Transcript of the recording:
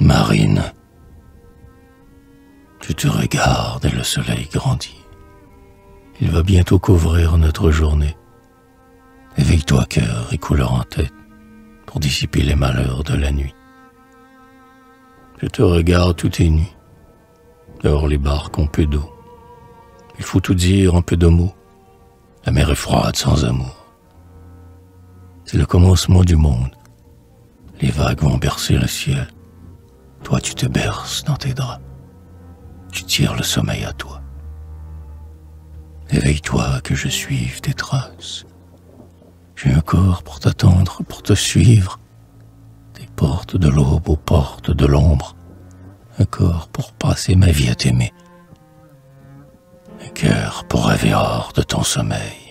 Marine, tu te regardes et le soleil grandit. Il va bientôt couvrir notre journée. Éveille-toi, cœur, et couleur en tête, pour dissiper les malheurs de la nuit. Je te regarde toutes les nuits, dehors les barques ont peu d'eau. Il faut tout dire en peu de mots, la mer est froide sans amour. C'est le commencement du monde, les vagues vont bercer le ciel. Toi tu te berces dans tes draps, tu tires le sommeil à toi. Éveille-toi que je suive tes traces. J'ai un corps pour t'attendre, pour te suivre. Des portes de l'aube aux portes de l'ombre. Un corps pour passer ma vie à t'aimer. Un cœur pour rêver hors de ton sommeil.